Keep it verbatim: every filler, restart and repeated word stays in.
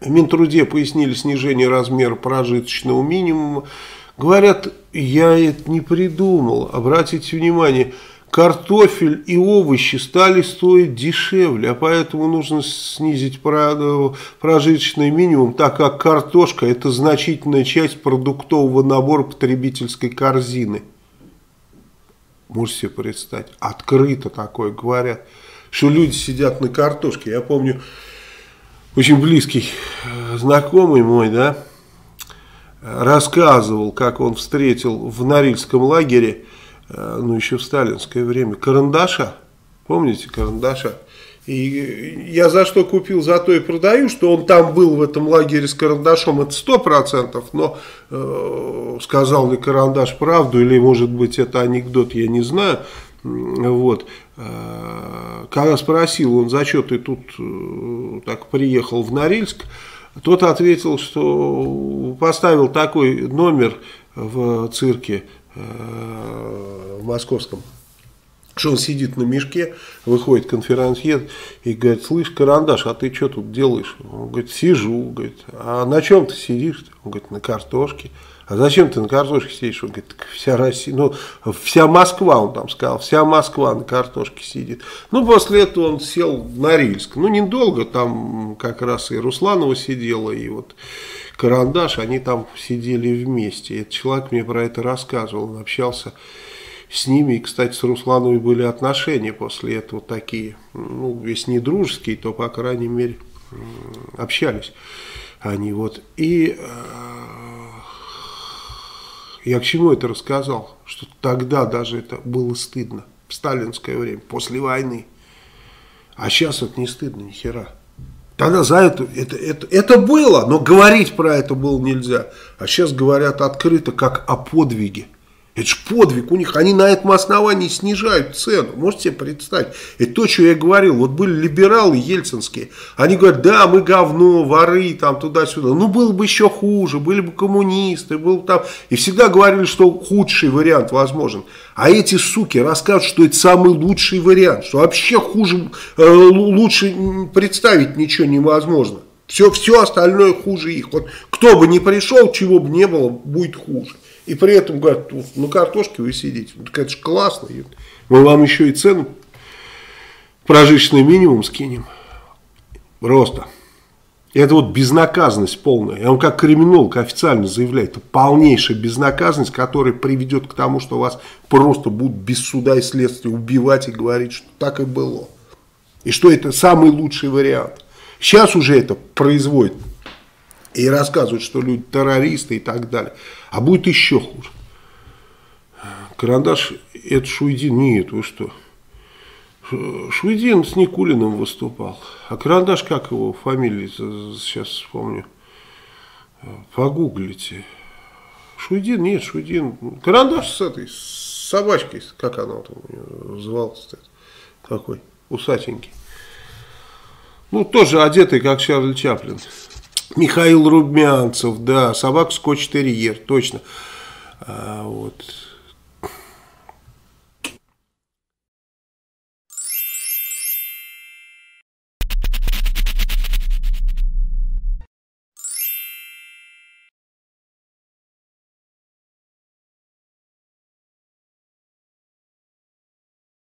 В Минтруде пояснили снижение размера прожиточного минимума. Говорят, я это не придумал. Обратите внимание, картофель и овощи стали стоить дешевле, а поэтому нужно снизить прожиточный минимум, так как картошка – это значительная часть продуктового набора потребительской корзины. Можете себе представить, открыто такое говорят, что люди сидят на картошке. Я помню, очень близкий знакомый мой, да, рассказывал, как он встретил в Норильском лагере, ну, еще в сталинское время, Карандаша. Помните Карандаша? И я за что купил, за то и продаю, что он там был в этом лагере с Карандашом, это сто процентов, но э, сказал ли Карандаш правду, или, может быть, это анекдот, я не знаю. Вот. Когда спросил он, за что ты тут э, так приехал в Норильск, тот ответил, что поставил такой номер в цирке, в московском, что он сидит на мешке, выходит конферансье и говорит: слышь, Карандаш, а ты что тут делаешь? Он говорит: сижу. Говорит: а на чем ты сидишь? Он говорит: на картошке. А зачем ты на картошке сидишь? Он говорит: вся Россия, ну, вся Москва, он там сказал, вся Москва на картошке сидит. Ну, после этого он сел в Норильск. Ну, недолго, там как раз и Русланова сидела, и вот Карандаш, они там сидели вместе. Этот человек мне про это рассказывал, он общался с ними. И, кстати, с Руслановой были отношения после этого такие, ну, если не дружеские, то, по крайней мере, общались они. Вот. И я к чему это рассказал? Что тогда даже это было стыдно, в сталинское время, после войны. А сейчас это не стыдно ни хера. Тогда за это, это, это, это было, но говорить про это было нельзя. А сейчас говорят открыто, как о подвиге. Это же подвиг у них, они на этом основании снижают цену. Можете себе представить? Это то, что я говорил. Вот были либералы ельцинские, они говорят: да, мы говно, воры, там туда-сюда. Ну, было бы еще хуже, были бы коммунисты, был бы там. И всегда говорили, что худший вариант возможен. А эти суки расскажут, что это самый лучший вариант, что вообще хуже, лучше представить ничего невозможно. Все, все остальное хуже их. Вот кто бы ни пришел, чего бы ни было, будет хуже. И при этом говорят: на картошке вы сидите. Так это же классно. Мы вам еще и цену, прожиточный минимум скинем. Просто. Это вот безнаказанность полная. Я вам как криминолог официально заявляю, это полнейшая безнаказанность, которая приведет к тому, что вас просто будут без суда и следствия убивать и говорить, что так и было. И что это самый лучший вариант. Сейчас уже это производит. И рассказывают, что люди террористы и так далее. А будет еще хуже. Карандаш — это Шуйдин. Нет, вы что. Шуйдин с Никулиным выступал. А Карандаш, как его фамилия, сейчас вспомню. Погуглите. Шуйдин, нет, Шуйдин. Карандаш с этой, с собачкой, как она там называлась. Такой, усатенький. Ну, тоже одетый, как Чарли Чаплин. Михаил Румянцев, да, собака скотч-терьер, точно. А, вот.